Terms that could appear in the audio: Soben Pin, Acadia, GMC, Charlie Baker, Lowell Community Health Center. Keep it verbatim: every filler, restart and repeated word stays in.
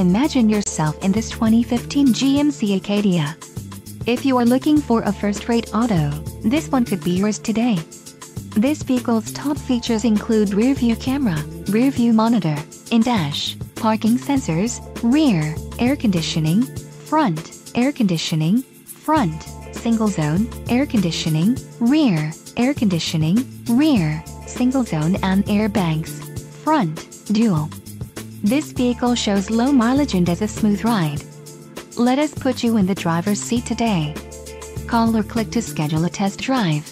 Imagine yourself in this twenty fifteen G M C Acadia. If you are looking for a first-rate auto, this one could be yours today. This vehicle's top features include rear-view camera, rear-view monitor, in-dash, parking sensors, rear, air conditioning, front, air conditioning, front, single-zone, air conditioning, rear, air conditioning, rear, single-zone and airbags, front, dual. This vehicle shows low mileage and has a smooth ride. Let us put you in the driver's seat today. Call or click to schedule a test drive.